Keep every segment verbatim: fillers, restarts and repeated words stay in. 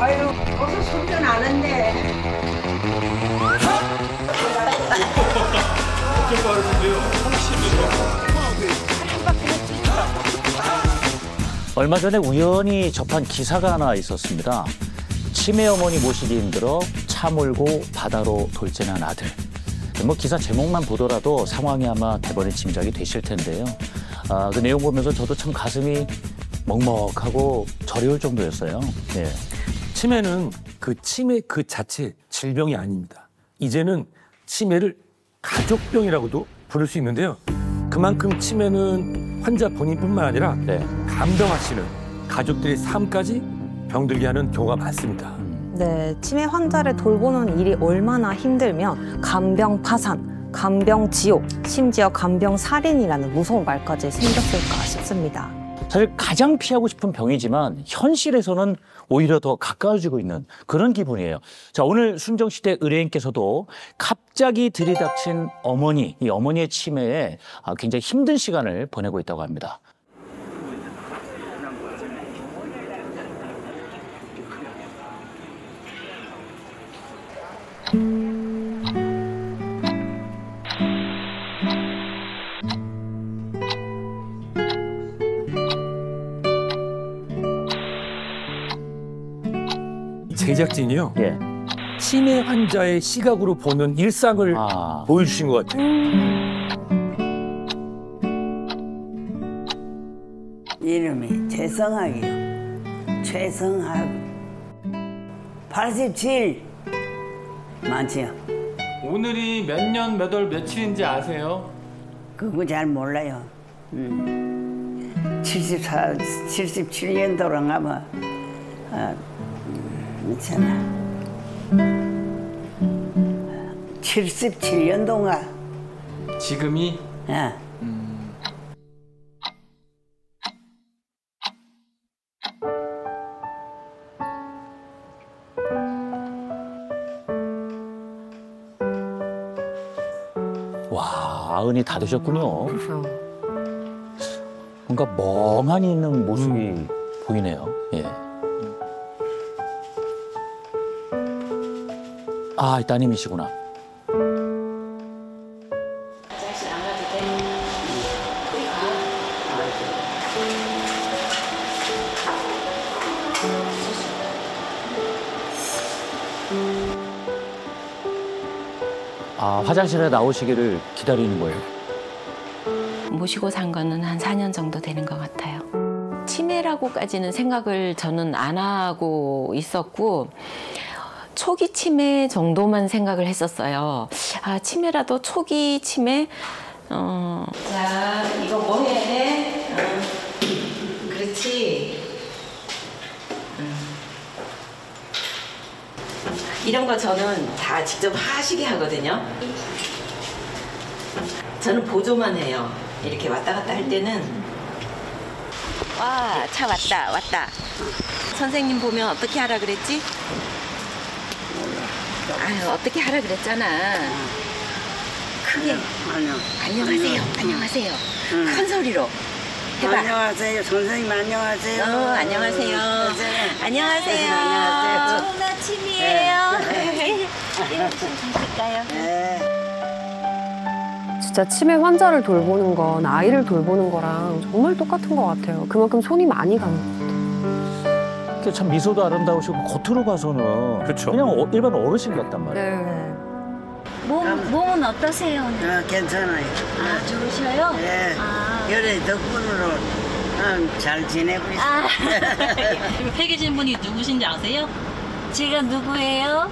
아유, 어서 소변 안 한대. 어떻게 빠르신데요? 얼마 전에 우연히 접한 기사가 하나 있었습니다. 치매 어머니 모시기 힘들어 차 몰고 바다로 돌진한 아들. 뭐 기사 제목만 보더라도 상황이 아마 대번에 짐작이 되실 텐데요. 아, 그 내용 보면서 저도 참 가슴이 먹먹하고 저리울 정도였어요. 예. 치매는 그 치매 그 자체 질병이 아닙니다. 이제는 치매를 가족병이라고도 부를 수 있는데요. 그만큼 치매는 환자 본인뿐만 아니라 네. 감당하시는 가족들의 삶까지 병들게 하는 경우가 많습니다. 네, 치매 환자를 돌보는 일이 얼마나 힘들면 간병 파산, 간병 지옥, 심지어 간병 살인이라는 무서운 말까지 생겼을까 싶습니다. 사실 가장 피하고 싶은 병이지만 현실에서는 오히려 더 가까워지고 있는 그런 기분이에요. 자, 오늘 순정시대 의뢰인께서도 갑자기 들이닥친 어머니, 이 어머니의 치매에 굉장히 힘든 시간을 보내고 있다고 합니다. 제작진이요. 예. 치매 환자의 시각으로 보는 일상을 아... 보여주신 것 같아요. 이름이 최성학이요. 최성학. 팔십칠. 많지요. 오늘이 몇 년 몇 월 며칠인지 아세요? 그거 잘 몰라요. 음. 칠십사, 칠십칠 년도랑 아마 아, 괜찮아. 칠십칠 년도인가? 지금이? 예. 음. 와, 아흔이 다 되셨군요. 뭔가 멍하니 있는 모습이 음. 보이네요. 예. 아, 이 따님이시구나. 화장실 안 가도 돼? 아, 화장실에 나오시기를 기다리는 거예요? 모시고 산 거는 한 사 년 정도 되는 것 같아요. 치매라고까지는 생각을 저는 안 하고 있었고 초기 치매 정도만 생각을 했었어요. 아, 치매라도 초기 치매. 어... 자, 이거 뭐 해야 돼? 어. 그렇지. 어. 이런 거 저는 다 직접 하시게 하거든요. 저는 보조만 해요. 이렇게 왔다 갔다 할 때는. 와, 차 왔다, 왔다. 선생님 보면 어떻게 하라 그랬지? 아유, 어떻게 하라 그랬잖아. 크게. 아니요. 안녕하세요. 안녕하세요. 응. 큰 소리로. 해봐. 안녕하세요. 선생님, 안녕하세요. 어, 안녕하세요. 안녕하세요. 안녕하세요. 안녕하세요. 나 치미예요. 네. 드릴까요? 네. 진짜 치매 환자를 돌보는 건 아이를 돌보는 거랑 정말 똑같은 것 같아요. 그만큼 손이 많이 가는 것 같아요. 참 미소도 아름다우시고 겉으로 봐서는 그쵸. 그냥 어, 일반 어르신 같단 말이에요. 네. 몸, 몸은 어떠세요? 오늘? 아, 괜찮아요. 아, 좋으셔요? 네. 아. 열애 덕분으로 아, 잘 지내고 있어요. 아. 옆에 계신 분이 누구신지 아세요? 제가 누구예요?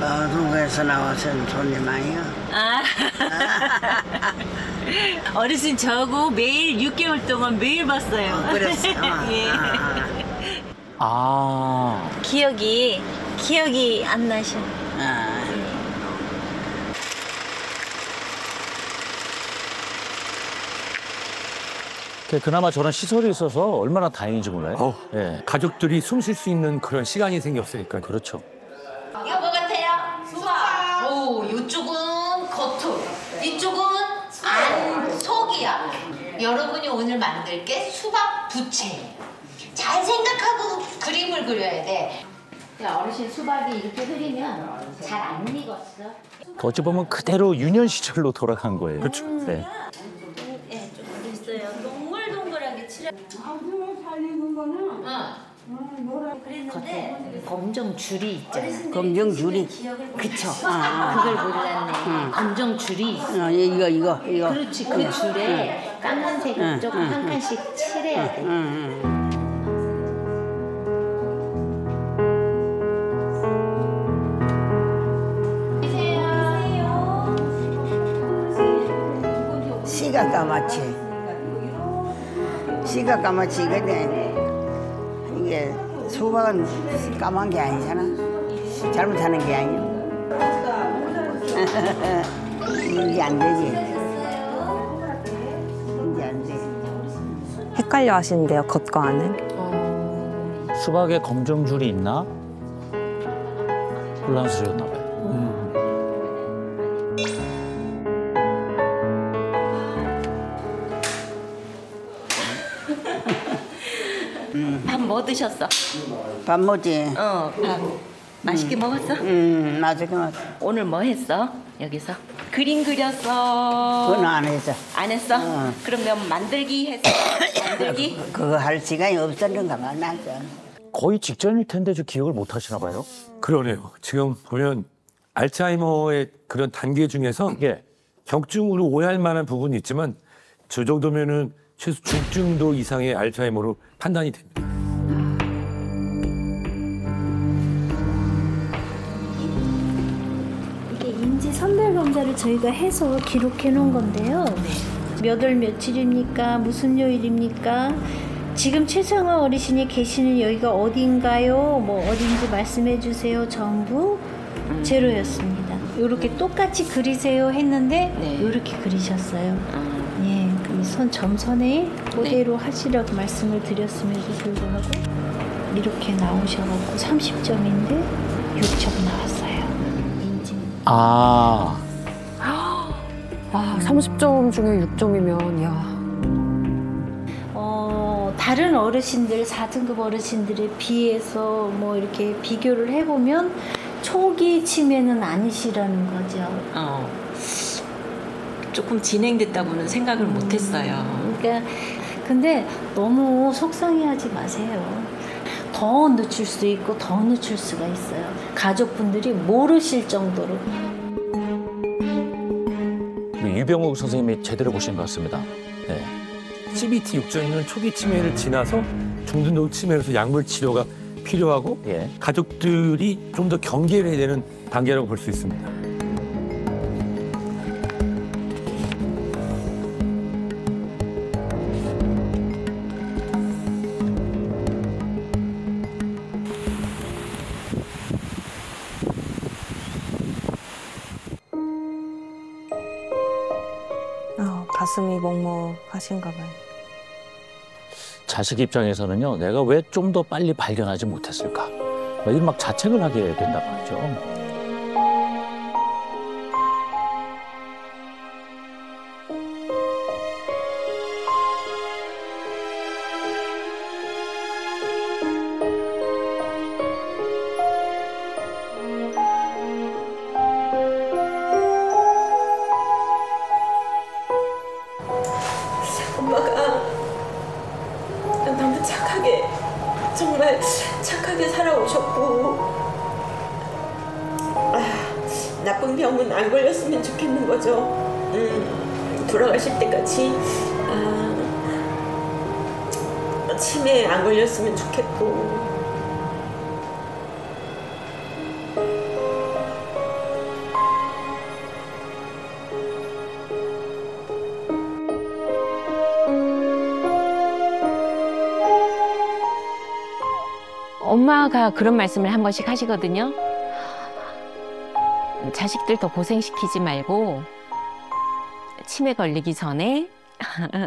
방송에서 나와서는 손님 아니요. 아. 아. 어르신 저하고 매일 육 개월 동안 매일 봤어요. 어, 그랬어요. 예. 아. 아. 기억이, 기억이 안 나셔. 아. 그나마 저런 시설이 있어서 얼마나 다행인지 몰라요. 어, 예. 가족들이 숨 쉴 수 있는 그런 시간이 생겼으니까. 그렇죠. 이거 뭐 같아요? 수박. 오, 이쪽은 겉으로. 이쪽은 안 속이야. 여러분이 오늘 만들 게 수박 부채예요. 잘 생각하고 그림을 그려야 돼. 야, 어르신 수박이 이렇게 흐리면 잘 안 익었어. 어찌 보면 그대로 유년 시절로 돌아간 거예요. 그렇죠. 음. 네. 네, 좀 있어요. 동글동글하게 칠해. 아주 살리는 거는. 응. 그랬는데 검정 줄이 있잖아. 검정 줄이. 그쵸. 아, 그걸 몰랐네. 응. 검정 줄이 있어. 어, 이거 이거 이거. 그렇지. 그 응. 줄에 응. 까만색 응. 조금 응. 한 칸씩 칠해야 돼. 응. 응. 응. 씨가 까맣지. 씨가 까맣지 이거네. 이게 수박은 까만 게 아니잖아. 잘못하는 게 아니야. 이게 안 되지. 이게 안 돼. 헷갈려 하시는데요, 겉과 안을. 어... 수박에 검정 줄이 있나? 혼란스러웠나 봐요. 뭐 드셨어? 밥 먹지. 어, 밥. 음. 맛있게 먹었어? 음, 맛있게 먹었어. 오늘 뭐 했어? 여기서? 그림 그렸어? 그건 안 했어. 안 했어? 어. 그러면 만들기 했어? 만들기? 그거 할 시간이 없었는가 봐, 나. 거의 직전일 텐데 저 기억을 못 하시나 봐요? 그러네요. 지금 보면 알츠하이머의 그런 단계 중에서 예. 경증으로 오해할 만한 부분이 있지만 저 정도면은 최소 중증도 이상의 알츠하이머로 판단이 됩니다. 선별검사를 저희가 해서 기록해놓은 건데요. 몇 월 며칠입니까? 무슨 요일입니까? 지금 최성학 어르신이 계시는 여기가 어딘가요? 뭐 어딘지 말씀해주세요. 전부 음. 제로였습니다. 이렇게 똑같이 그리세요 했는데 네. 이렇게 그리셨어요. 아. 예, 선 점선에 그대로 네. 하시라고 말씀을 드렸음에도 불구하고 이렇게 나오셔가지고 삼십 점인데 육 점 나왔어요. 아. 와, 삼십 점 중에 육 점이면, 야. 어, 다른 어르신들, 사 등급 어르신들에 비해서 뭐 이렇게 비교를 해보면 초기 치매는 아니시라는 거죠. 어. 조금 진행됐다고는 생각을 음, 못 했어요. 그러니까, 근데 너무 속상해 하지 마세요. 더 늦출 수 있고 더 늦출 수가 있어요. 가족분들이 모르실 정도로. 유병욱 선생님이 제대로 보신 것 같습니다. 네. 씨비티 육 점이면 초기 치매를 지나서 중등도 치매로서 약물 치료가 필요하고 예. 가족들이 좀 더 경계를 해야 되는 단계라고 볼 수 있습니다. 가슴이 먹먹하신가 봐요. 자식 입장에서는요, 내가 왜 좀 더 빨리 발견하지 못했을까? 막 이런 막 자책을 하게 된다고 하죠. 정말 착하게 살아오셨고 아, 나쁜 병은 안 걸렸으면 좋겠는 거죠. 음, 돌아가실 때까지 아, 치매에 안 걸렸으면 좋겠고 엄마가 그런 말씀을 한 번씩 하시거든요. 자식들 더 고생시키지 말고 치매 걸리기 전에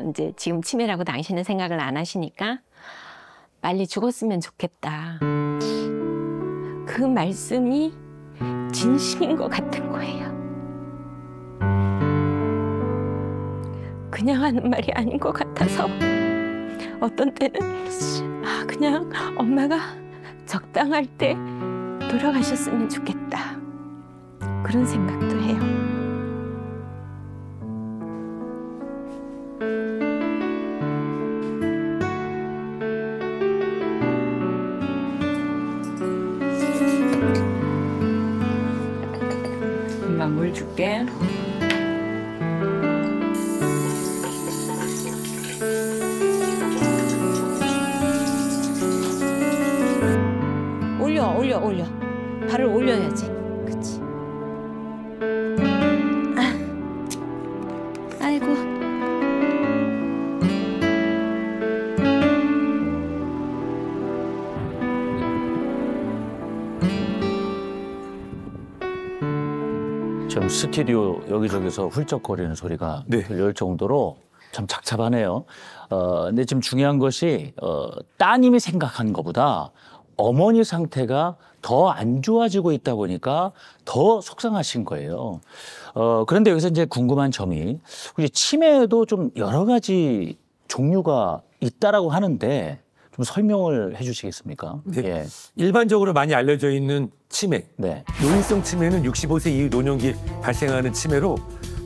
이제 지금 치매라고 당신은 생각을 안 하시니까 빨리 죽었으면 좋겠다. 그 말씀이 진심인 것 같은 거예요. 그 그냥 하는 말이 아닌 것 같아서 어떤 때는 아 그냥 엄마가 적당할 때 돌아가셨으면 좋겠다 그런 생각도 해요. 엄마 물 줄게. 올려 올려 발을 올려야지. 그치. 아, 아이고. 지금 스튜디오 여기저기서 훌쩍거리는 소리가 네. 들릴 정도로 참 착잡하네요. 어, 근데 지금 중요한 것이 어, 따님이 생각한 것보다 어머니 상태가 더 안 좋아지고 있다 보니까 더 속상하신 거예요. 어, 그런데 여기서 이제 궁금한 점이 혹시 치매에도 좀 여러 가지 종류가 있다라고 하는데 좀 설명을 해주시겠습니까? 네. 예. 일반적으로 많이 알려져 있는 치매, 네. 노인성 치매는 육십오 세 이후 노년기에 발생하는 치매로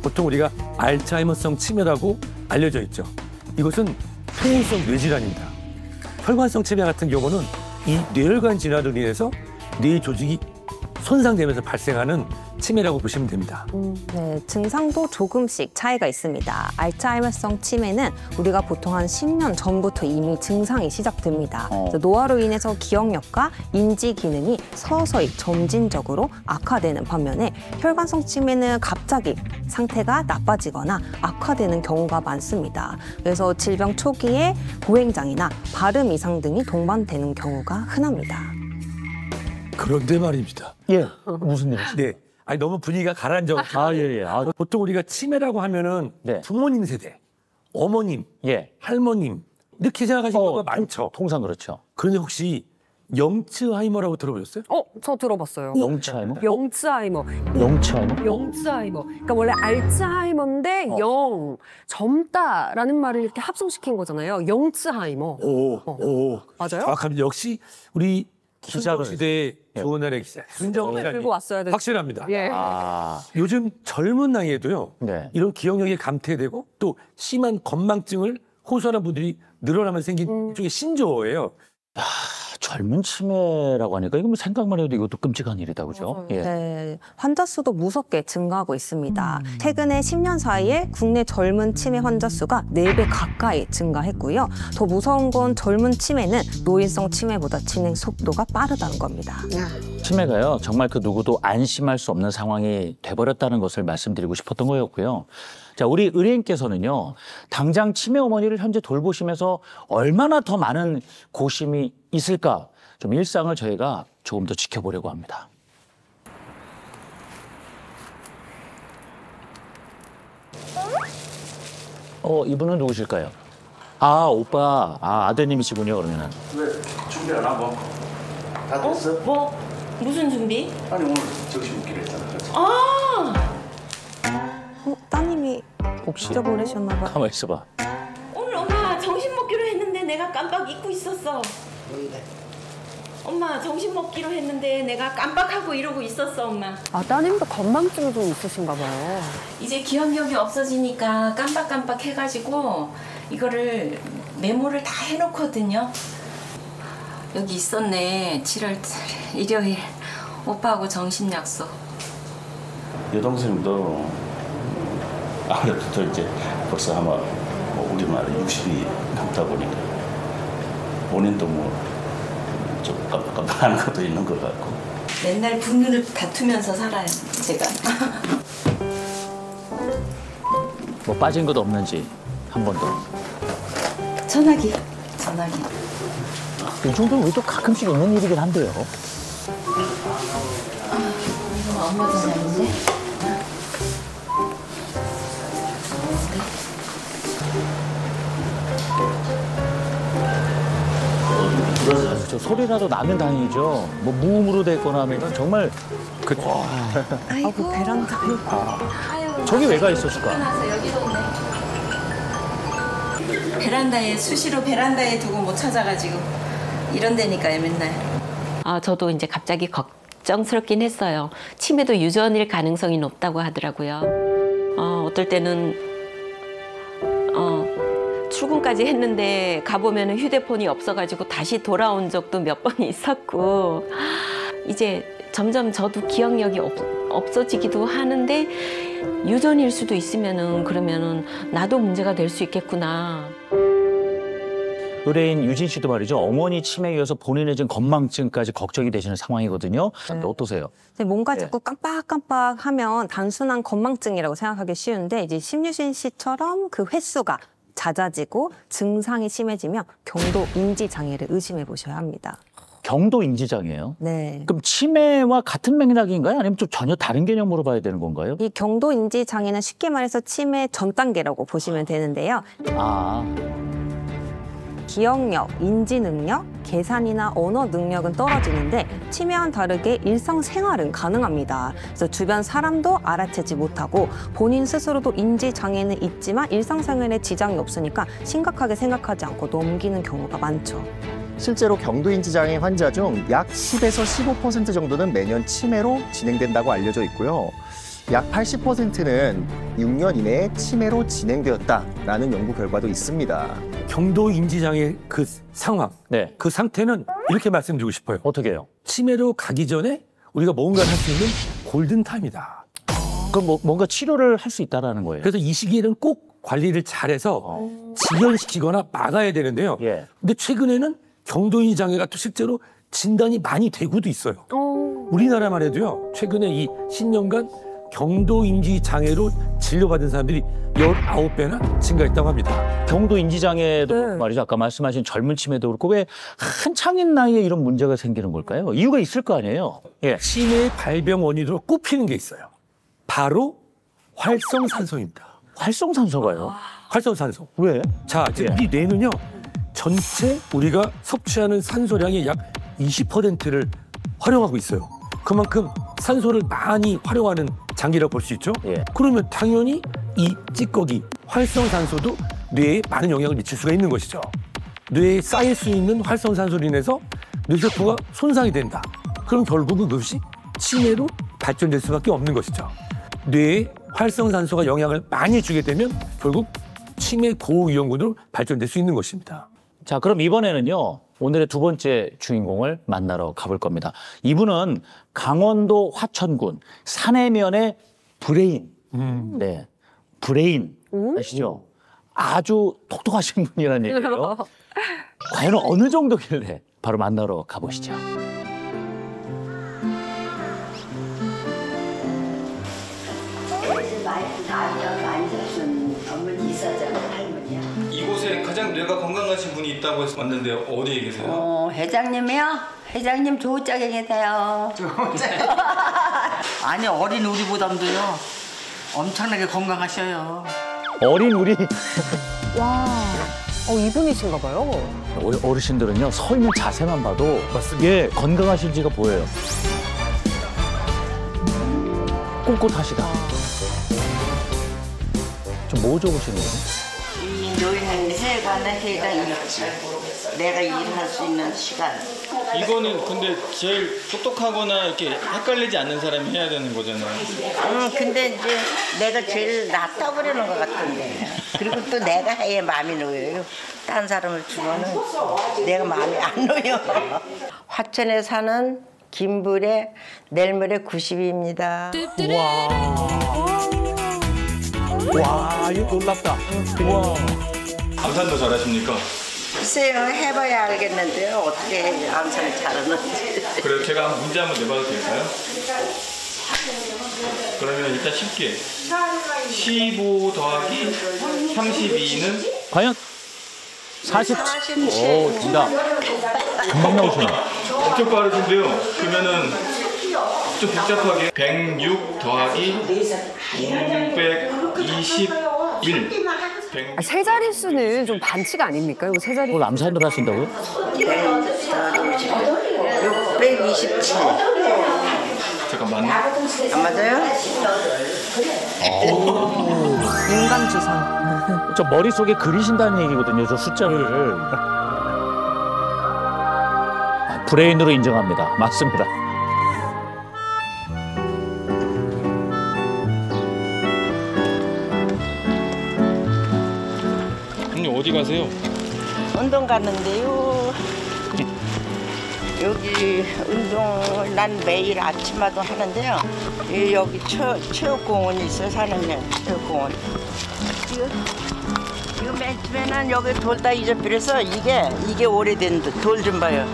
보통 우리가 알츠하이머성 치매라고 알려져 있죠. 이것은 퇴행성 뇌질환입니다. 혈관성 치매 같은 경우는 이 뇌혈관 질환으로 인해서 뇌 조직이 손상되면서 발생하는 치매라고 보시면 됩니다. 음, 네, 증상도 조금씩 차이가 있습니다. 알츠하이머성 치매는 우리가 보통 한 십 년 전부터 이미 증상이 시작됩니다. 어. 노화로 인해서 기억력과 인지 기능이 서서히 점진적으로 악화되는 반면에 혈관성 치매는 갑자기 상태가 나빠지거나 악화되는 경우가 많습니다. 그래서 질병 초기에 고행장이나 발음 이상 등이 동반되는 경우가 흔합니다. 그런데 말입니다. 예, 무슨 일이죠? 네, 아니 너무 분위기가 가라앉아. 아 예예. 예. 아. 보통 우리가 치매라고 하면은 네. 부모님 세대, 어머님, 예, 할머님 이렇게 생각하시는 어, 경우가 많죠. 통상 그렇죠. 그런데 혹시 영츠하이머라고 들어보셨어요? 어, 저 들어봤어요. 영츠하이머? 영츠하이머. 영츠하이머? 영츠하이머. 그러니까 원래 알츠하이머인데 어. 영, 젊다라는 말을 이렇게 합성시킨 거잖아요. 영츠하이머. 오, 어. 오. 맞아요? 정확합니다. 역시 우리. 순정시대의 좋은 날의 기자. 순정시대 들고 왔어야 됐죠. 확실합니다. 예. 아. 요즘 젊은 나이에도요. 네. 이런 기억력이 감퇴되고 또 심한 건망증을 호소하는 분들이 늘어나면서 생긴 음. 쪽의 신조어예요. 아, 젊은 치매라고 하니까 이거 생각만 해도 이것도 끔찍한 일이다, 그죠? 예. 네, 환자 수도 무섭게 증가하고 있습니다. 음. 최근에 십 년 사이에 국내 젊은 치매 환자 수가 네 배 가까이 증가했고요. 더 무서운 건 젊은 치매는 노인성 치매보다 진행 속도가 빠르다는 겁니다. 음. 치매가요, 정말 그 누구도 안심할 수 없는 상황이 돼버렸다는 것을 말씀드리고 싶었던 거였고요. 자, 우리 의뢰인께서는요, 당장 치매 어머니를 현재 돌보시면서 얼마나 더 많은 고심이 있을까? 좀 일상을 저희가 조금 더 지켜보려고 합니다. 어, 이분은 누구실까요? 아, 오빠. 아, 아드님이시군요, 그러면은. 왜? 준비 안 하고? 다 됐어? 어? 뭐? 무슨 준비? 아니, 오늘 정신 웃기로 했잖아. 아! 어, 따님이 혹시 잊어버리셨나 봐. 가만 있어봐. 오늘 엄마 정신 먹기로 했는데 내가 깜빡 잊고 있었어. 뭔데? 엄마 정신 먹기로 했는데 내가 깜빡하고 이러고 있었어, 엄마. 아, 따님도 건망증이 좀 있으신가 봐요. 이제 기억력이 없어지니까 깜빡깜빡 해가지고 이거를 메모를 다 해놓거든요. 여기 있었네. 칠월 칠일 일요일 오빠하고 정신 약속. 여동생도 아무래도 이제 벌써 아마 우리말에 육십이 넘다 보니까 본인도 뭐 좀 깜빡깜빡하는 것도 있는 것 같고 맨날 분노를 다투면서 살아요, 제가. 뭐 빠진 것도 없는지 한 번도. 전화기, 전화기. 이 정도는 또 가끔씩 있는 일이긴 한데요. 아, 엄마 전화인데? 저 소리라도 나면 다행이죠. 뭐 무음으로 됐거나 하면 정말 그 아이고 베란다. 아, 저기 왜 가 있었을까? 여기도 있네. 베란다에 수시로 베란다에 두고 못 찾아가지고 이런 데니까요 맨날. 아 저도 이제 갑자기 걱정스럽긴 했어요. 치매도 유전일 가능성이 높다고 하더라고요. 어, 어떨 때는 어, 출근까지 했는데 가보면 휴대폰이 없어가지고 다시 돌아온 적도 몇 번 있었고 이제 점점 저도 기억력이 없, 없어지기도 하는데 유전일 수도 있으면은 그러면은 나도 문제가 될 수 있겠구나. 의뢰인 유진 씨도 말이죠. 어머니 치매에 의해서 본인의 지금 건망증까지 걱정이 되시는 상황이거든요. 네. 어떠세요? 뭔가 자꾸 깜빡깜빡하면 단순한 건망증이라고 생각하기 쉬운데 이제 심유진 씨처럼 그 횟수가 잦아지고 증상이 심해지면 경도인지장애를 의심해 보셔야 합니다. 경도인지장애예요? 네. 그럼 치매와 같은 맥락인가요? 아니면 좀 전혀 다른 개념으로 봐야 되는 건가요? 이 경도인지장애는 쉽게 말해서 치매 전 단계라고 보시면 되는데요. 아. 기억력, 인지능력, 계산이나 언어 능력은 떨어지는데 치매와는 다르게 일상생활은 가능합니다. 그래서 주변 사람도 알아채지 못하고 본인 스스로도 인지장애는 있지만 일상생활에 지장이 없으니까 심각하게 생각하지 않고 넘기는 경우가 많죠. 실제로 경도인지장애 환자 중 약 십에서 십오 퍼센트 정도는 매년 치매로 진행된다고 알려져 있고요. 약 팔십 퍼센트는 육 년 이내에 치매로 진행되었다라는 연구 결과도 있습니다. 경도인지장애 그 상황, 네. 그 상태는 이렇게 말씀드리고 싶어요. 어떻게 해요? 치매로 가기 전에 우리가 뭔가를 할 수 있는 골든타임이다. 그럼 뭐, 뭔가 치료를 할 수 있다는 거예요? 그래서 이 시기에는 꼭 관리를 잘해서 어. 직연시키거나 막아야 되는데요. 예. 근데 최근에는 경도인지장애가 또 실제로 진단이 많이 되고도 있어요. 오. 우리나라만 해도요. 최근에 이 십 년간 경도인지장애로 진료받은 사람들이 열아홉 배나 증가했다고 합니다. 경도인지장애도 네. 말이죠. 아까 말씀하신 젊은 치매도 그렇고 왜 한창인 나이에 이런 문제가 생기는 걸까요? 이유가 있을 거 아니에요? 예. 치매의 발병 원인으로 꼽히는 게 있어요. 바로 활성산소입니다. 활성산소가요? 아. 활성산소. 왜? 자, 이제 예. 우리 뇌는요. 전체 우리가 섭취하는 산소량의 약 이십 퍼센트를 활용하고 있어요. 그만큼 산소를 많이 활용하는 장기라고 볼 수 있죠. 예. 그러면 당연히 이 찌꺼기, 활성산소도 뇌에 많은 영향을 미칠 수가 있는 것이죠. 뇌에 쌓일 수 있는 활성산소로 인해서 뇌세포가 손상이 된다. 그럼 결국은 그것이 치매로 발전될 수밖에 없는 것이죠. 뇌에 활성산소가 영향을 많이 주게 되면 결국 치매 고위험군으로 발전될 수 있는 것입니다. 자, 그럼 이번에는요. 오늘의 두 번째 주인공을 만나러 가볼 겁니다. 이분은 강원도 화천군 산해면의 브레인. 음. 네, 브레인 음? 아시죠? 아주 똑똑하신 분이라는 얘기예요. 과연 어느 정도길래 바로 만나러 가보시죠. 가장 뇌가 건강하신 분이 있다고 해서 왔는데 어디에 계세요? 어, 회장님이요? 회장님 조우짝에 계세요. 조우짝? 아니 어린 우리보담도요. 엄청나게 건강하셔요. 어린 우리? 와, 어, 이분이신가 봐요. 어르신들은요 서 있는 자세만 봐도 맞습니다. 예, 건강하실지가 보여요. 꼿꼿하시다. 좀 뭐 적으시는 거예요? 요인에 관한 해당이 내가 일할 수 있는 시간. 이거는 근데 제일 똑똑하거나 이렇게 헷갈리지 않는 사람이 해야 되는 거잖아요. 음, 근데 이제 내가 제일 낫다 버리는 것 같은데. 그리고 또 내가 해야 마음이 놓여요. 딴 사람을 주면은 내가 마음이 안 놓여. 화천에 사는 김부예 내일모레 구십입니다. 와, 이거 놀랍다. 와. 암산도 잘하십니까? 글쎄요, 해봐야 알겠는데요. 어떻게 해야 암산을 잘하는지. 그래요, 제가 문제 한번 내봐도 될까요? 그러면 일단 쉽게. 십오 더하기 삼십이는? 과연? 사십칠. 오, 진짜. 금방 나오시나? 엄청 빠르신데요. 그러면은. 좀 복잡하게 백육 더하기 오백이십일. 아, 세 자릿수는 좀 반칙 아닙니까? 이거 세 자릿수. 그걸 암산을 하신다고요? 백이십칠. 잠깐만요. 안 맞아요? 인간주선. 저 머릿속에 그리신다는 얘기거든요, 저 숫자를. 브레인으로 인정합니다. 맞습니다. 형님 어디 가세요? 운동 가는데요. 여기 운동을 난 매일 아침마다 하는데요. 여기 체, 체육공원이 있어요, 사는 데 체육공원. 이거, 이거 맨 처음에는 여기 돌 다 잊어버려서 이게, 이게 오래된 돌 좀 봐요.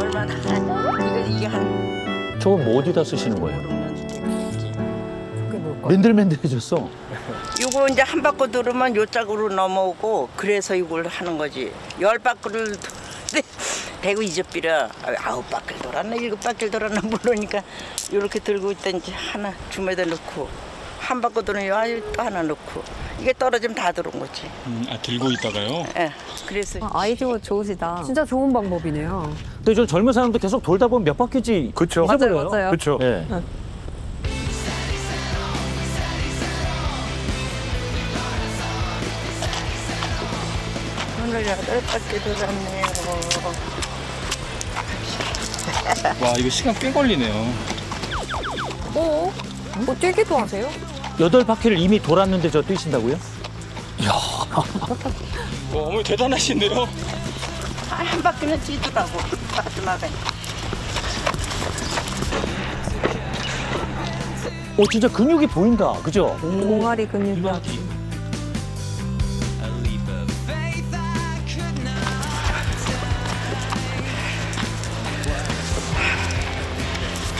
얼마나, 이거, 이게 한. 저건 뭐 어디다 쓰시는 거예요? 맨들맨들해졌어. 이거 이제 한 바퀴 돌으면 요 짝으로 넘어오고, 그래서 이걸 하는 거지. 열 바퀴를 대구 잊어버려. 아홉 바퀴를 돌았나 일곱 바퀴를 돌았나 모르니까 이렇게 들고 있던지 하나 주머니에 넣고 한 바퀴 돌면 또 하나 넣고 이게 떨어지면 다 들어온 거지. 음, 아 들고 있다가요? 네. 그래서 아, 아이디어 좋으시다. 진짜 좋은 방법이네요. 근데 저 젊은 사람도 계속 돌다 보면 몇 바퀴지. 그렇죠. 맞아요, 맞아요. 그렇죠. 네. 네. 오늘 여덟 바퀴 돌았네요. 와, 이거 시간 꽤 걸리네요. 오, 뭐 뛰기도 하세요? 여덟 바퀴를 이미 돌았는데 저 뛰신다고요? 이야. 와, 어머니 대단하신데요? 한 바퀴는 뛰더라고, 마지막에. 오, 진짜 근육이 보인다, 그죠? 옹알이 근육이.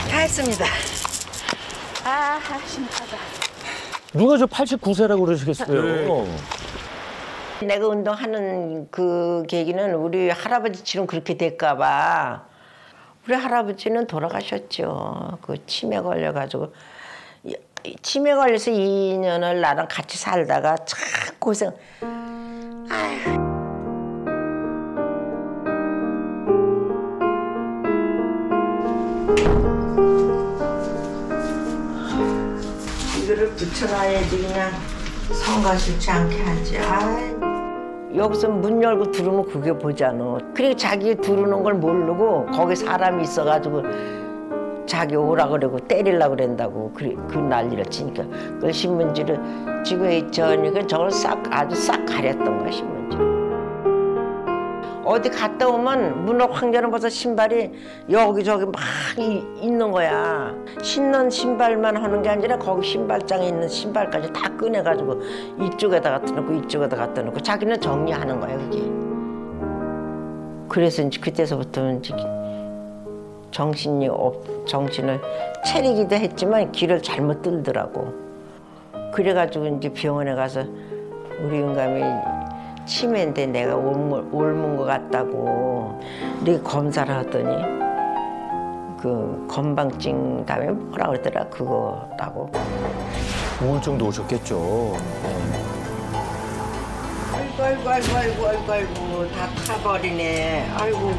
다 했습니다. 아, 심하다. 누가 저 팔십구 세라고 그러시겠어요? 네. 내가 운동하는 그 계기는 우리 할아버지 지금 그렇게 될까 봐. 우리 할아버지는 돌아가셨죠. 그 치매 걸려가지고. 치매 걸려서 이 년을 나랑 같이 살다가 참 고생. 아휴. 붙여놔야지 그냥 성가시지 않게 하지. 아이. 여기서 문 열고 들으면 그게 보잖아. 그리고 자기 들으는 걸 모르고 거기 사람이 있어가지고 자기 오라 그러고 때리려고 그런다고 그, 그 난리를 치니까 그 신문지를 쥐고 있자니까 저걸 싹 아주 싹 가렸던 거야 신문지. 어디 갔다 오면 문을 확 열어봐서 신발이 여기저기 막 이, 있는 거야. 신는 신발만 하는 게 아니라 거기 신발장에 있는 신발까지 다 꺼내가지고 이쪽에다 갖다 놓고 이쪽에다 갖다 놓고 자기는 정리하는 거야 그게. 그래서 이제 그때서부터 이제 정신이 없, 정신을 차리기도 했지만 길을 잘못 들더라고. 그래가지고 이제 병원에 가서 우리 영감이 치매인데 내가 옮은, 옮은 것 같다고 네 검사를 하더니 그 건방증 다음에 뭐라 그러더라 그거라고. 우울증도 오셨겠죠. 아이고 아이고 아이고 아이고 아이고, 아이고 다 타버리네. 아이고.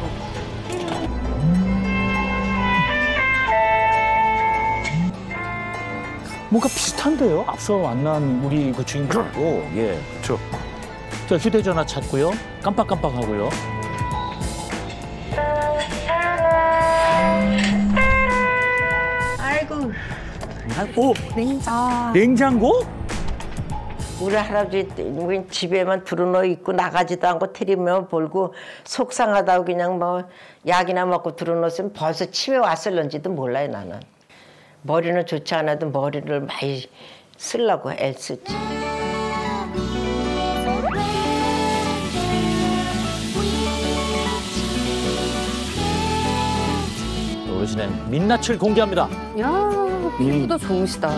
뭔가 비슷한데요? 앞서 만난 우리 그 주인공도. 예, 그렇죠. 휴대전화 찾고요. 깜빡깜빡하고요. 아이고. 아이고. 냉장. 냉장고? 우리 할아버지 우린 집에만 들어누워 있고 나가지도 않고 테레비만 보고 속상하다고 그냥 뭐 약이나 먹고 들어누웠으면 벌써 치매 왔을런지도 몰라요 나는. 머리는 좋지 않아도 머리를 많이 쓰려고 애쓰지. 요즘엔 민낯을 공개합니다. 이야, 피부도 음. 좋으시다.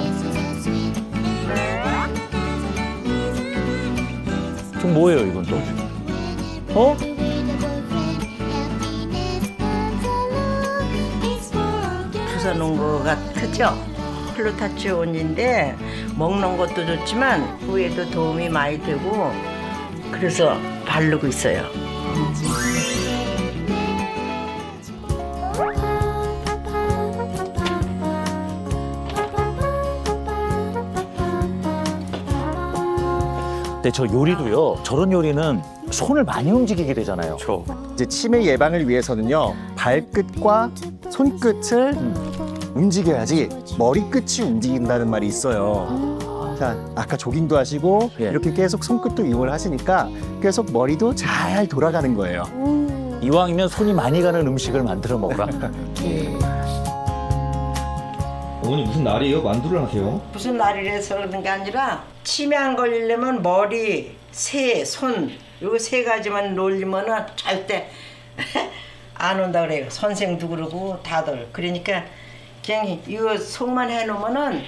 좀 뭐예요, 이건 또? 어? 주사 놓은 거 같죠? 글루타치온인데 먹는 것도 좋지만 후에도 도움이 많이 되고 그래서 바르고 있어요. 근데 저 요리도요, 저런 요리는 손을 많이 움직이게 되잖아요. 그렇죠. 이제 치매 예방을 위해서는요, 발끝과 손끝을 음. 움직여야지 머리끝이 움직인다는 말이 있어요. 자, 아까 조깅도 하시고 예. 이렇게 계속 손끝도 이용을 하시니까 계속 머리도 잘 돌아가는 거예요. 음. 이왕이면 손이 많이 가는 음식을 만들어 먹어라. 예. 어머니 무슨 날이에요? 만두를 하세요? 무슨 날이라서 그런 게 아니라 치매 안 걸리려면 머리, 새, 손 요 세 가지만 놀리면은 절대 안 온다 그래요. 선생도 그러고 다들. 그러니까 그냥 이거 속만 해놓으면은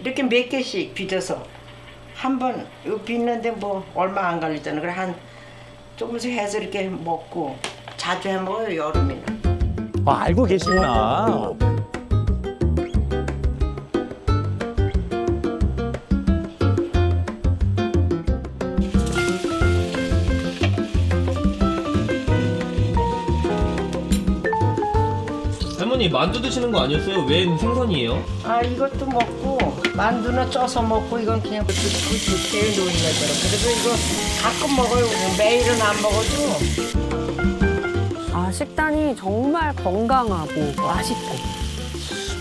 이렇게 몇 개씩 빚어서 한 번 빚는데 뭐 얼마 안 걸리잖아요. 그래 한 조금씩 해서 이렇게 먹고 자주 해 먹어요 여름에는. 아 알고 계시구나. 할머니 만두 드시는 거 아니었어요? 왜 생선이에요? 아 이것도 먹고. 만두는 쪄서 먹고 이건 그냥 그 제일 좋은 거더라. 그래도 이거 가끔 먹어요. 매일은 안 먹어도. 아 식단이 정말 건강하고 맛있고.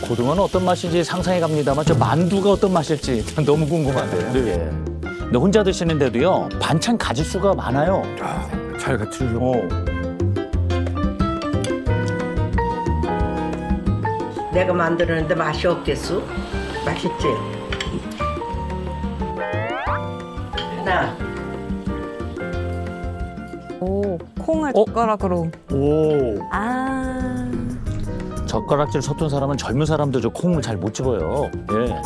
고등어는 어떤 맛인지 상상해 갑니다만 저 만두가 어떤 맛일지 너무 궁금한데요. 네. 근데 혼자 드시는데도요 반찬 가짓수가 많아요. 아, 잘 갖추죠. 어. 내가 만들었는데 맛이 없겠어? 맛있지? 하나. 오, 콩을 어? 젓가락으로. 오. 아. 젓가락질 서툰 사람은 젊은 사람도 저 콩을 잘 못 집어요. 예.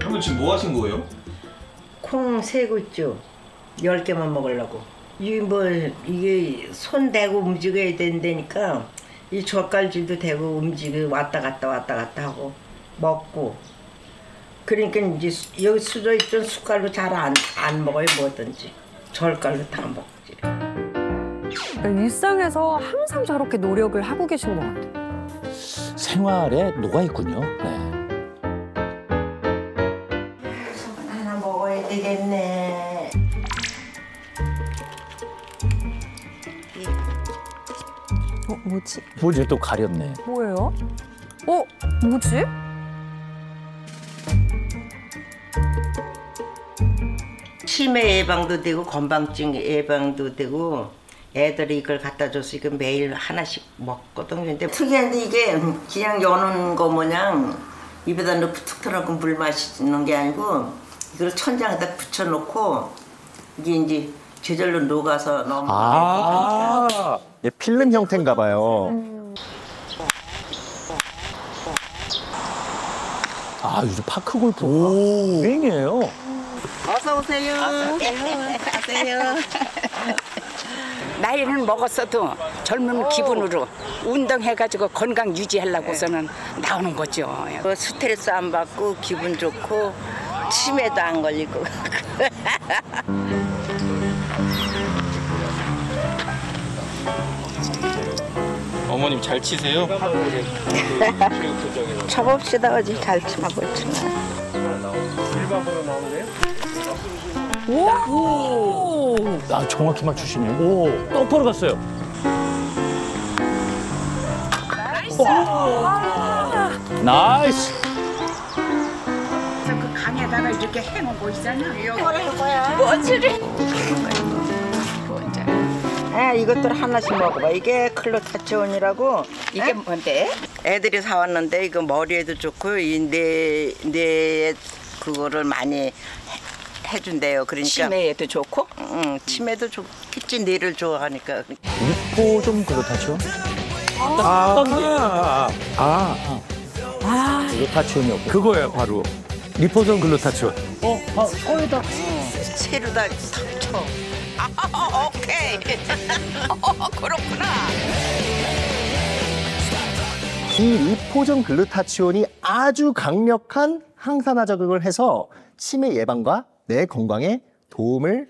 그러면 지금 뭐 하신 거예요? 콩 세고 있죠. 열 개만 먹으려고. 이게 뭐 이게 손 대고 움직여야 된다니까. 이 젓갈질도 되고 움직이고 왔다 갔다 왔다 갔다 하고 먹고 그러니까 이제 여기 수저 있던 숟갈로 잘 안 안 먹어요 뭐든지 젓갈로 다 먹지. 그러니까 일상에서 항상 저렇게 노력을 하고 계신 것 같아요. 생활에 녹아 있군요. 네. 하나 먹어야 되겠네. 어, 뭐지? 뭐지? 또 가렸네. 뭐예요? 어? 뭐지? 치매 예방도 되고 건망증 예방도 되고 애들이 이걸 갖다 줘서 이거 매일 하나씩 먹거든요. 근데 특이한데 이게 그냥 여는 거 모양 입에다 넣고 툭 털어놓고 물 마시는 게 아니고 이걸 천장에다 붙여놓고 이게 이제 저절로 녹아서 너무 아 예, 필름 형태인가 봐요. 음. 아, 요즘 파크 골프 유행이에요. 어서 오세요. 어서 오세요. 나이는 먹었어도 젊은 기분으로 운동해가지고 건강 유지하려고서는 나오는 거죠. 스트레스 안 받고 기분 좋고 치매도 안 걸리고. 어머님 잘 치세요? 쳐봅시다. 어제 잘 치고 있지만. 오! 아, 정확히 맞추시네요. 오! 똑바로 갔어요. 나이스! 오! 나이스! 그 강에다가 이렇게 해놓고 있잖아. 이걸 할 거야. 뭐지를? 아, 이것들 하나씩 먹어봐. 이게 글루타치온이라고. 이게 에? 뭔데? 애들이 사왔는데 이거 머리에도 좋고 이 뇌 뇌에 그거를 많이 해, 해준대요. 그러니까 치매에도 좋고? 응, 치매도 좋겠지. 뇌를 좋아하니까. 리포좀 글루타치온? 아, 아, 아, 아, 아. 글루타치온이었고. 그거예요, 바로. 리포좀 글루타치온. 어, 아, 소에다. 새로다 탁 쳐. 아, 오케이. 어, 그렇구나. 이 리포좀 글루타치온이 아주 강력한 항산화 작용을 해서 치매 예방과 뇌 건강에 도움을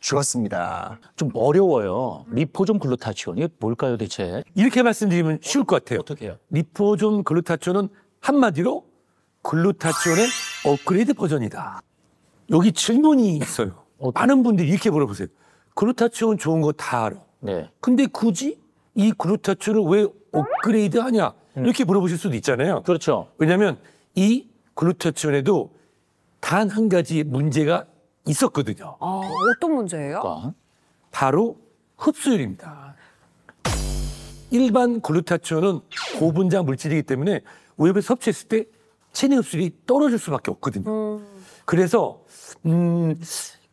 주었습니다. 좀 어려워요. 리포좀 글루타치온이 뭘까요, 대체? 이렇게 말씀드리면 쉬울 것 같아요. 어떻게 해요? 리포좀 글루타치온은 한마디로 글루타치온의 업그레이드 버전이다. 여기 질문이 있어요. 어, 많은 분들이 이렇게 물어보세요. 글루타치온 좋은 거 다 알아. 네. 근데 굳이 이 글루타치온을 왜 업그레이드하냐 음. 이렇게 물어보실 수도 있잖아요. 그렇죠. 왜냐하면 이 글루타치온에도 단 한 가지 문제가 있었거든요. 아, 어떤 문제예요? 그러니까. 바로 흡수율입니다. 일반 글루타치온은 고분자 물질이기 때문에 우유에 섭취했을 때 체내 흡수율이 떨어질 수밖에 없거든요. 음. 그래서 음,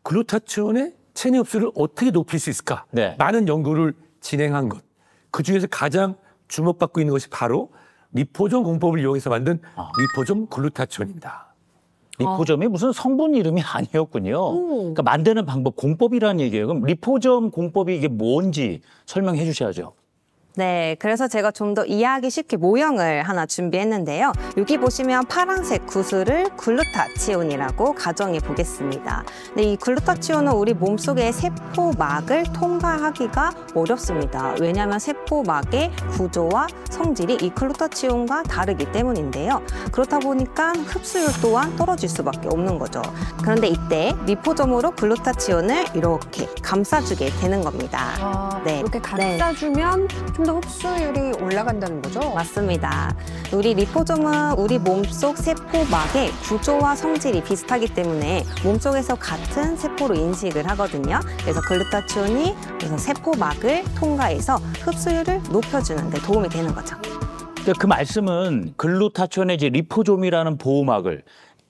글루타치온의 체내 흡수를 어떻게 높일 수 있을까? 네. 많은 연구를 진행한 것. 그중에서 가장 주목받고 있는 것이 바로 리포좀 공법을 이용해서 만든 아. 리포좀 글루타치온입니다. 리포점이 아. 무슨 성분 이름이 아니었군요. 음. 그러니까 만드는 방법, 공법이라는 얘기예요. 그럼 리포점 공법이 이게 뭔지 설명해 주셔야죠. 네, 그래서 제가 좀 더 이해하기 쉽게 모형을 하나 준비했는데요. 여기 보시면 파란색 구슬을 글루타치온이라고 가정해 보겠습니다. 근데 이 글루타치온은 우리 몸속의 세포막을 통과하기가 어렵습니다. 왜냐하면 세포막의 구조와 성질이 이 글루타치온과 다르기 때문인데요. 그렇다 보니까 흡수율 또한 떨어질 수밖에 없는 거죠. 그런데 이때 리포점으로 글루타치온을 이렇게 감싸주게 되는 겁니다. 아, 네. 이렇게 감싸주면 네. 좀 더 흡수율이 올라간다는 거죠? 맞습니다. 우리 리포점은 우리 몸속 세포막의 구조와 성질이 비슷하기 때문에 몸속에서 같은 세포로 인식을 하거든요. 그래서 글루타치온이 그래서 세포막을 통과해서 흡수율을 높여주는 데 도움이 되는 거죠. 그 말씀은 글루타치온의 이제 리포좀이라는 보호막을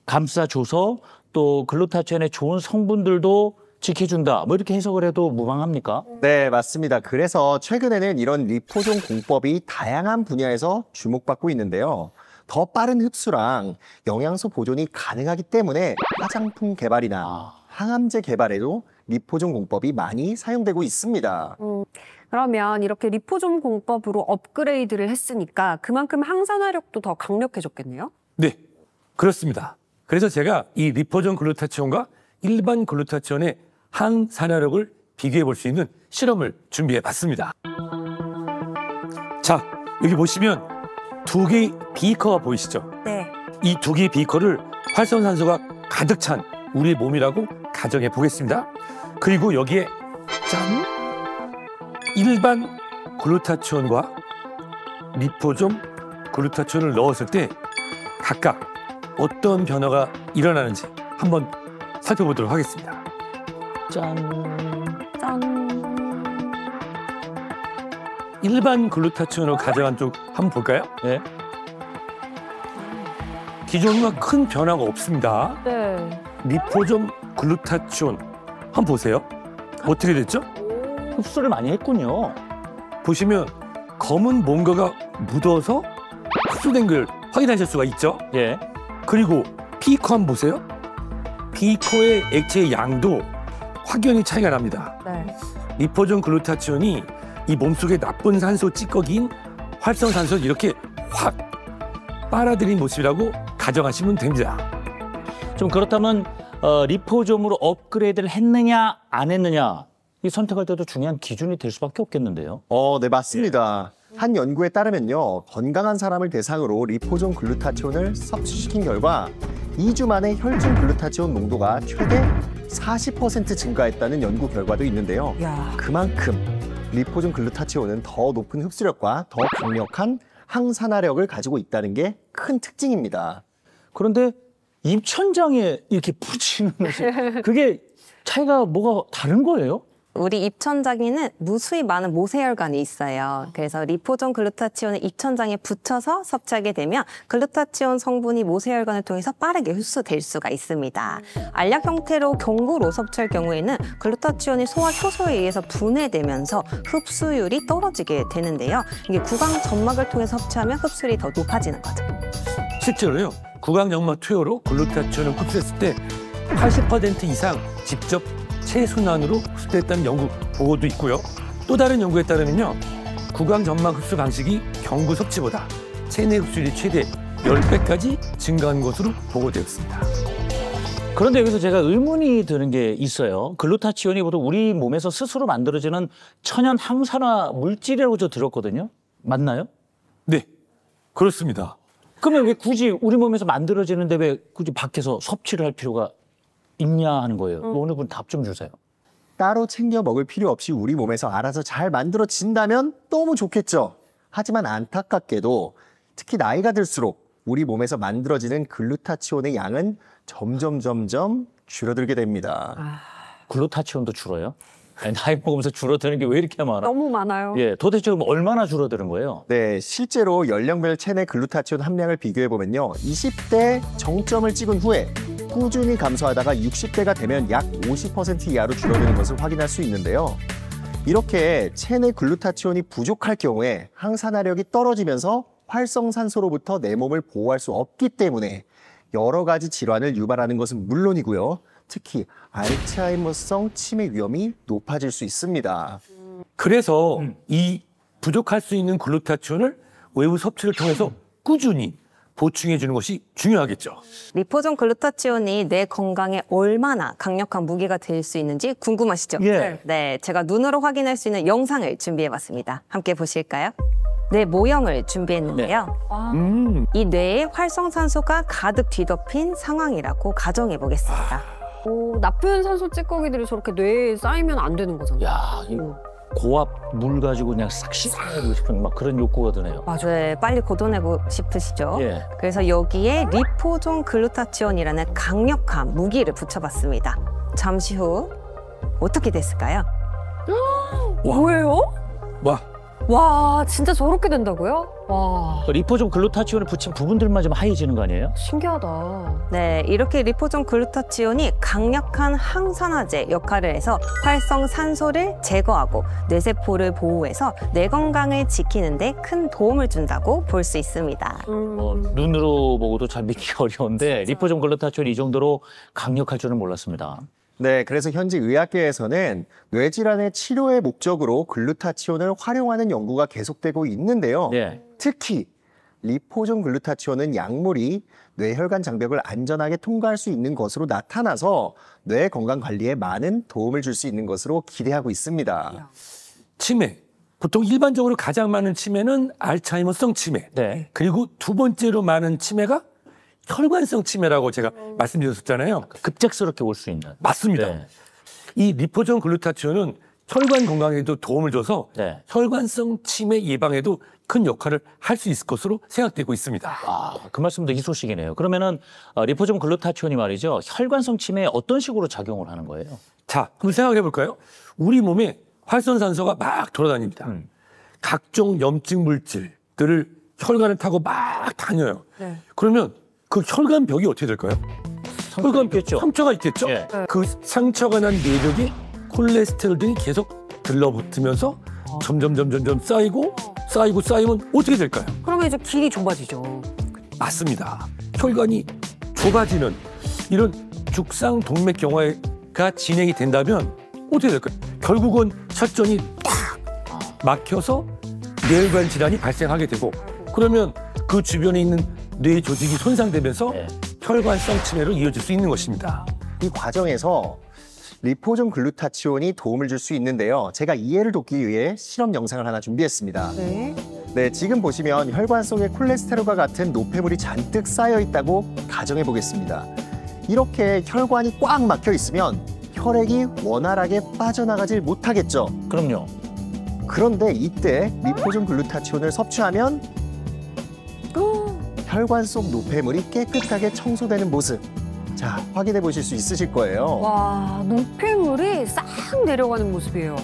감싸줘서 또 글루타치온의 좋은 성분들도 지켜준다. 뭐 이렇게 해석을 해도 무방합니까? 네, 맞습니다. 그래서 최근에는 이런 리포좀 공법이 다양한 분야에서 주목받고 있는데요. 더 빠른 흡수랑 영양소 보존이 가능하기 때문에 화장품 개발이나 아. 항암제 개발에도 리포좀 공법이 많이 사용되고 있습니다. 음, 그러면 이렇게 리포좀 공법으로 업그레이드를 했으니까 그만큼 항산화력도 더 강력해졌겠네요? 네, 그렇습니다. 그래서 제가 이 리포좀 글루타치온과 일반 글루타치온의 항산화력을 비교해 볼 수 있는 실험을 준비해 봤습니다. 자, 여기 보시면 두 개의 비커가 보이시죠? 네. 이 두 개의 비커를 활성산소가 가득 찬 우리의 몸이라고 가정해 보겠습니다. 그리고 여기에 짠! 일반 글루타치온과 리포좀 글루타치온을 넣었을 때 각각 어떤 변화가 일어나는지 한번 살펴보도록 하겠습니다. 짠. 짠. 일반 글루타치온으로 가져간 쪽 한번 볼까요? 네. 기존과 큰 변화가 없습니다. 네. 리포좀 글루타치온 한번 보세요. 어떻게 됐죠? 흡수를 많이 했군요. 보시면 검은 뭔가가 묻어서 흡수된 걸 확인하실 수가 있죠? 예. 네. 그리고 피커 한번 보세요. 비커의 액체의 양도 확연히 차이가 납니다. 네. 리포좀 글루타치온이 이 몸속의 나쁜 산소 찌꺼기인 활성산소를 이렇게 확 빨아들인 모습이라고 가정하시면 됩니다. 좀 그렇다면 어, 리포좀으로 업그레이드를 했느냐 안 했느냐 이 선택할 때도 중요한 기준이 될 수밖에 없겠는데요. 어, 네, 맞습니다. 한 연구에 따르면요, 건강한 사람을 대상으로 리포좀 글루타치온을 섭취시킨 결과 이 주 만에 혈중 글루타치온 농도가 최대 사십 퍼센트 증가했다는 연구 결과도 있는데요. 야. 그만큼 리포좀 글루타치온은 더 높은 흡수력과 더 강력한 항산화력을 가지고 있다는 게 큰 특징입니다. 그런데 입천장에 이렇게 붙이는 것이 그게 차이가 뭐가 다른 거예요? 우리 입천장에는 무수히 많은 모세혈관이 있어요. 그래서 리포좀 글루타치온을 입천장에 붙여서 섭취하게 되면 글루타치온 성분이 모세혈관을 통해서 빠르게 흡수될 수가 있습니다. 알약 형태로 경구로 섭취할 경우에는 글루타치온이 소화 효소에 의해서 분해되면서 흡수율이 떨어지게 되는데요. 이게 구강 점막을 통해 섭취하면 흡수율이 더 높아지는 거죠. 실제로요, 구강 점막 투여로 글루타치온을 흡수했을 때 팔십 퍼센트 이상 직접 체순환으로 흡수됐다는 연구 보고도 있고요. 또 다른 연구에 따르면요, 구강 점막 흡수 방식이 경구 섭취보다 체내 흡수율이 최대 십 배까지 증가한 것으로 보고되었습니다. 그런데 여기서 제가 의문이 드는 게 있어요. 글루타치온이 보통 우리 몸에서 스스로 만들어지는 천연 항산화 물질이라고 저 들었거든요. 맞나요? 네, 그렇습니다. 그러면 왜 굳이 우리 몸에서 만들어지는데 왜 굳이 밖에서 섭취를 할 필요가 있냐 하는 거예요. 음. 오늘 분 답 좀 주세요. 따로 챙겨 먹을 필요 없이 우리 몸에서 알아서 잘 만들어진다면 너무 좋겠죠. 하지만 안타깝게도 특히 나이가 들수록 우리 몸에서 만들어지는 글루타치온의 양은 점점 점점 줄어들게 됩니다. 아... 글루타치온도 줄어요? 아니, 나이 먹으면서 줄어드는 게 왜 이렇게 많아? 너무 많아요. 예, 도대체 얼마나 줄어드는 거예요? 네, 실제로 연령별 체내 글루타치온 함량을 비교해보면요. 이십 대 정점을 찍은 후에 꾸준히 감소하다가 육십 대가 되면 약 오십 퍼센트 이하로 줄어드는 것을 확인할 수 있는데요. 이렇게 체내 글루타치온이 부족할 경우에 항산화력이 떨어지면서 활성산소로부터 내 몸을 보호할 수 없기 때문에 여러 가지 질환을 유발하는 것은 물론이고요. 특히 알츠하이머성 치매 위험이 높아질 수 있습니다. 그래서 음. 이 부족할 수 있는 글루타치온을 외부 섭취를 통해서 꾸준히 보충해 주는 것이 중요하겠죠. 리포좀 글루타치온이 뇌 건강에 얼마나 강력한 무기가 될 수 있는지 궁금하시죠? 예. 네, 제가 눈으로 확인할 수 있는 영상을 준비해봤습니다. 함께 보실까요? 뇌 모형을 준비했는데요. 네. 아. 음. 이 뇌에 활성산소가 가득 뒤덮인 상황이라고 가정해보겠습니다. 아. 오, 나쁜 산소 찌꺼기들이 저렇게 뇌에 쌓이면 안 되는 거잖아요. 야, 이거 고압 물 가지고 그냥 싹 씻어내고 싶은 막 그런 욕구가 드네요. 맞아요. 네, 빨리 걷어내고 싶으시죠? 예. 그래서 여기에 리포좀 글루타치온이라는 강력한 무기를 붙여봤습니다. 잠시 후 어떻게 됐을까요? 와. 뭐예요? 와. 와, 진짜 저렇게 된다고요? 와. 리포좀 글루타치온을 붙인 부분들만 좀 하얘지는 거 아니에요? 신기하다. 네, 이렇게 리포좀 글루타치온이 강력한 항산화제 역할을 해서 활성산소를 제거하고 뇌세포를 보호해서 뇌 건강을 지키는 데 큰 도움을 준다고 볼 수 있습니다. 음. 어, 눈으로 보고도 잘 믿기 어려운데 진짜. 리포좀 글루타치온이 이 정도로 강력할 줄은 몰랐습니다. 네, 그래서 현지 의학계에서는 뇌질환의 치료의 목적으로 글루타치온을 활용하는 연구가 계속되고 있는데요. 네. 특히 리포좀 글루타치온은 약물이 뇌혈관 장벽을 안전하게 통과할 수 있는 것으로 나타나서 뇌 건강 관리에 많은 도움을 줄 수 있는 것으로 기대하고 있습니다. 치매, 보통 일반적으로 가장 많은 치매는 알츠하이머성 치매, 네. 그리고 두 번째로 많은 치매가 혈관성 치매라고 제가 말씀드렸었잖아요. 급작스럽게 올 수 있는. 맞습니다. 네. 이 리포좀 글루타치온은 혈관 건강에도 도움을 줘서 네. 혈관성 치매 예방에도 큰 역할을 할 수 있을 것으로 생각되고 있습니다. 아, 그 말씀도 이 소식이네요. 그러면은 리포좀 글루타치온이 말이죠. 혈관성 치매에 어떤 식으로 작용을 하는 거예요? 자, 그럼 생각해 볼까요? 우리 몸에 활성산소가 막 돌아다닙니다. 음. 각종 염증 물질들을 혈관을 타고 막 다녀요. 네. 그러면 그 혈관 벽이 어떻게 될까요? 혈관 벽 상처가 있겠죠? 예. 그 상처가 난 내벽이 콜레스테롤 등이 계속 들러붙으면서 어. 점점 점점 쌓이고 쌓이고 쌓이면 어떻게 될까요? 그러면 이제 길이 좁아지죠. 맞습니다. 혈관이 좁아지는 이런 죽상 동맥 경화가 진행이 된다면 어떻게 될까요? 결국은 혈전이 딱 막혀서 뇌혈관 질환이 발생하게 되고 그러면 그 주변에 있는 뇌 조직이 손상되면서 네. 혈관성 치매로 이어질 수 있는 것입니다. 이 과정에서 리포좀 글루타치온이 도움을 줄 수 있는데요. 제가 이해를 돕기 위해 실험 영상을 하나 준비했습니다. 네. 네, 지금 보시면 혈관 속에 콜레스테롤과 같은 노폐물이 잔뜩 쌓여 있다고 가정해 보겠습니다. 이렇게 혈관이 꽉 막혀 있으면 혈액이 원활하게 빠져나가질 못하겠죠. 그럼요. 그런데 이때 리포좀 글루타치온을 섭취하면 혈관 속 노폐물이 깨끗하게 청소되는 모습. 자, 확인해 보실 수 있으실 거예요. 와, 노폐물이 싹 내려가는 모습이에요.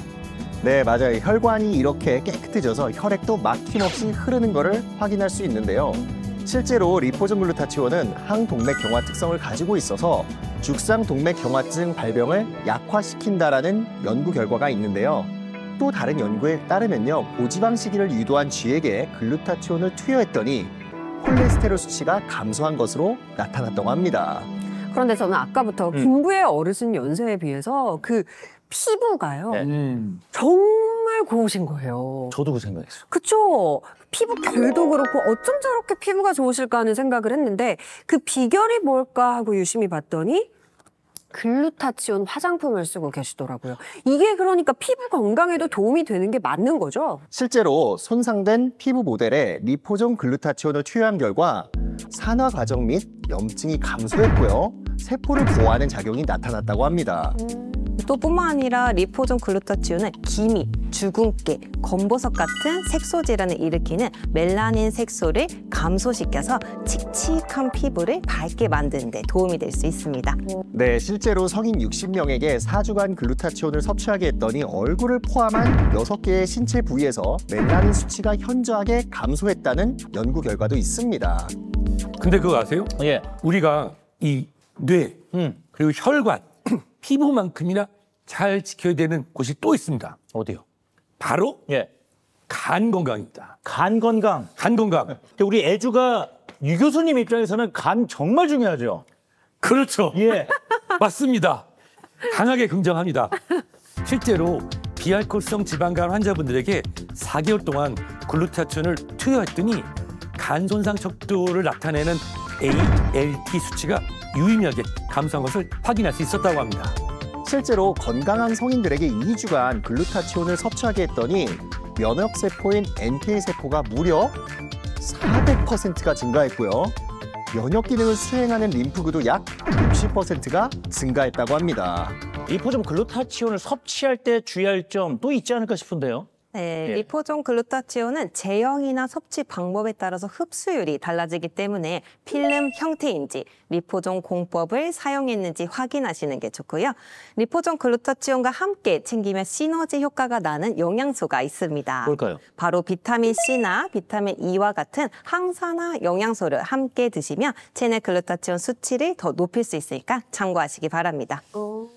네, 맞아요. 혈관이 이렇게 깨끗해져서 혈액도 막힘없이 흐르는 것을 확인할 수 있는데요. 실제로 리포좀 글루타치온은 항동맥 경화 특성을 가지고 있어서 죽상 동맥 경화증 발병을 약화시킨다라는 연구 결과가 있는데요. 또 다른 연구에 따르면요. 고지방 시기를 유도한 쥐에게 글루타치온을 투여했더니 콜레스테롤 수치가 감소한 것으로 나타났다고 합니다. 그런데 저는 아까부터 음. 김부예 어르신 연세에 비해서 그 피부가요. 네. 정말 고우신 거예요. 저도 그 생각했어요. 그쵸? 피부 결도 그렇고 어쩜 저렇게 피부가 좋으실까 하는 생각을 했는데 그 비결이 뭘까 하고 유심히 봤더니 글루타치온 화장품을 쓰고 계시더라고요. 이게 그러니까 피부 건강에도 도움이 되는 게 맞는 거죠? 실제로 손상된 피부 모델에 리포좀 글루타치온을 투여한 결과 산화 과정 및 염증이 감소했고요. 세포를 보호하는 작용이 나타났다고 합니다. 또 뿐만 아니라 리포좀 글루타치온은 기미, 주근깨, 검보석 같은 색소 질환을 일으키는 멜라닌 색소를 감소시켜서 칙칙한 피부를 밝게 만드는 데 도움이 될 수 있습니다. 네, 실제로 성인 육십 명에게 사 주간 글루타치온을 섭취하게 했더니 얼굴을 포함한 여섯 개의 신체 부위에서 멜라닌 수치가 현저하게 감소했다는 연구 결과도 있습니다. 근데 그거 아세요? 예. 우리가 이 뇌, 음. 그리고 혈관, 피부만큼이나 잘 지켜야 되는 곳이 또 있습니다. 어디요? 바로 예. 간 건강입니다. 간 건강. 간 건강. 근데 우리 애주가 유 교수님 입장에서는 간 정말 중요하죠. 그렇죠. 예. 맞습니다. 강하게 긍정합니다. 실제로 비알코올성 지방간 환자분들에게 사 개월 동안 글루타치온을 투여했더니 간 손상 척도를 나타내는 에이 엘 티 수치가 유의미하게 감소한 것을 확인할 수 있었다고 합니다. 실제로 건강한 성인들에게 이 주간 글루타치온을 섭취하게 했더니 면역세포인 엔 티 세포가 무려 사백 퍼센트가 증가했고요. 면역 기능을 수행하는 림프구도 약 육십 퍼센트가 증가했다고 합니다. 리포좀 글루타치온을 섭취할 때 주의할 점 또 있지 않을까 싶은데요. 네, 예. 리포좀 글루타치온은 제형이나 섭취 방법에 따라서 흡수율이 달라지기 때문에 필름 형태인지 리포좀 공법을 사용했는지 확인하시는 게 좋고요. 리포좀 글루타치온과 함께 챙기면 시너지 효과가 나는 영양소가 있습니다. 뭘까요? 바로 비타민 씨나 비타민 이와 같은 항산화 영양소를 함께 드시면 체내 글루타치온 수치를 더 높일 수 있으니까 참고하시기 바랍니다. 오.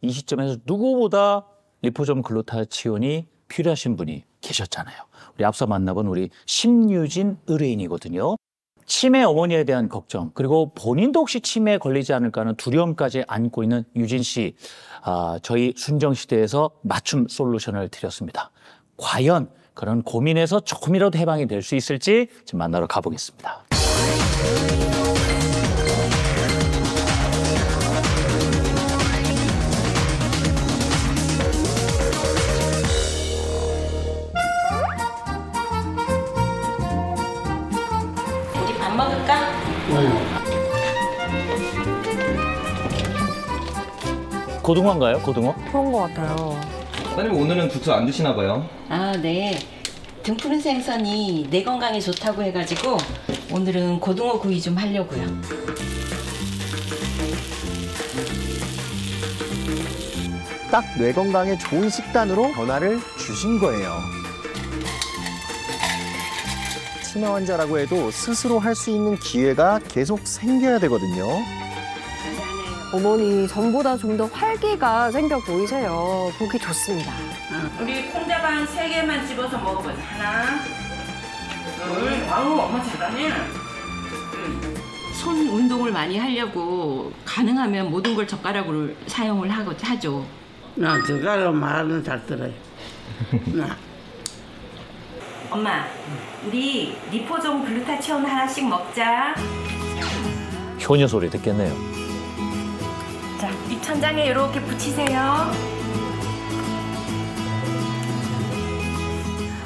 이 시점에서 누구보다 리포좀 글루타치온이 필요하신 분이 계셨잖아요. 우리 앞서 만나본 우리 심유진 의뢰인이거든요. 치매 어머니에 대한 걱정, 그리고 본인도 혹시 치매에 걸리지 않을까 하는 두려움까지 안고 있는 유진 씨. 아, 저희 순정시대에서 맞춤 솔루션을 드렸습니다. 과연 그런 고민에서 조금이라도 해방이 될 수 있을지 지금 만나러 가보겠습니다. 고등어인가요? 고등어? 그런 것 같아요. 사장님 오늘은 국수 안 드시나 봐요. 아, 네. 등푸른 생선이 내 건강에 좋다고 해가지고 오늘은 고등어 구이 좀 하려고요. 딱 뇌 건강에 좋은 식단으로 변화를 주신 거예요. 치매 환자라고 해도 스스로 할 수 있는 기회가 계속 생겨야 되거든요. 어머니 전보다 좀 더 활기가 생겨 보이세요. 보기 좋습니다. 우리 콩대방 세 개만 집어서 먹어보자. 하나, 둘, 아우 엄마 잘하네. 손 운동을 많이 하려고 가능하면 모든 걸 젓가락으로 사용을 하고 하죠. 나 젓가락 말은 잘 들어요. 나. 엄마, 우리 리포좀 글루타치온 하나씩 먹자. 효녀 소리 듣겠네요. 자, 입천장에 이렇게 붙이세요.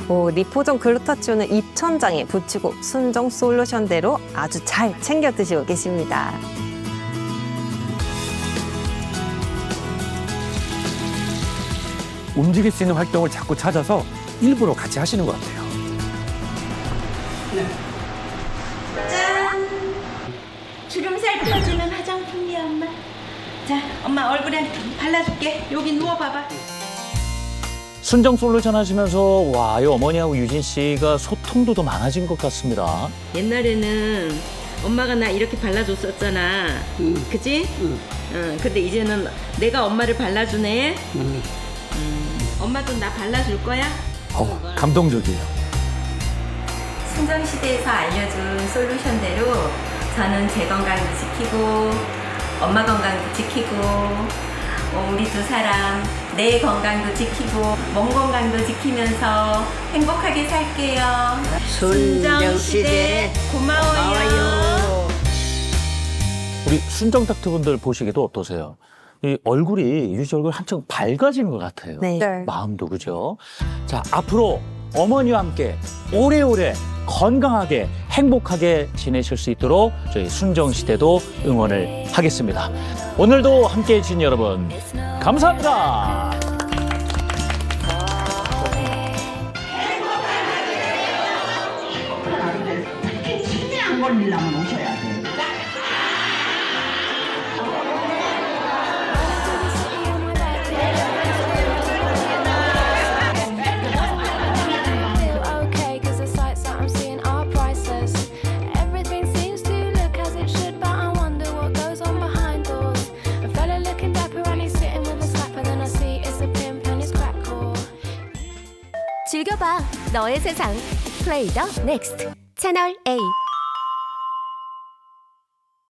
오, 리포좀 글루타치온은 입천장에 붙이고 순정 솔루션대로 아주 잘 챙겨 드시고 계십니다. 움직일 수 있는 활동을 자꾸 찾아서 일부러 같이 하시는 것 같아요. 네. 짠! 주름살 펴주는 화장품이야, 엄마. 자, 엄마 얼굴에 발라줄게. 여기 누워봐봐. 순정 솔루션 하시면서 와, 이 어머니하고 유진 씨가 소통도 더 많아진 것 같습니다. 옛날에는 엄마가 나 이렇게 발라줬었잖아. 응. 그치? 응. 응. 근데 이제는 내가 엄마를 발라주네. 응. 음, 엄마도 나 발라줄 거야? 어우, 감동적이에요. 순정시대에서 알려준 솔루션대로 저는 제 건강도 지키고 엄마 건강도 지키고 우리 두 사람 내 건강도 지키고 몸 건강도 지키면서 행복하게 살게요. 순정시대 고마워요. 우리 순정 닥터분들 보시기도 어떠세요? 이 얼굴이 유지 얼굴 한층 밝아지는 것 같아요. 네. 네. 마음도 그죠? 자, 앞으로 어머니와 함께 오래오래 건강하게 행복하게 지내실 수 있도록 저희 순정시대도 응원을 하겠습니다. 오늘도 함께해 주신 여러분 감사합니다. 걸리려면 오셔야 돼. 즐겨봐. 너의 세상. 플레이 더 넥스트. 채널A.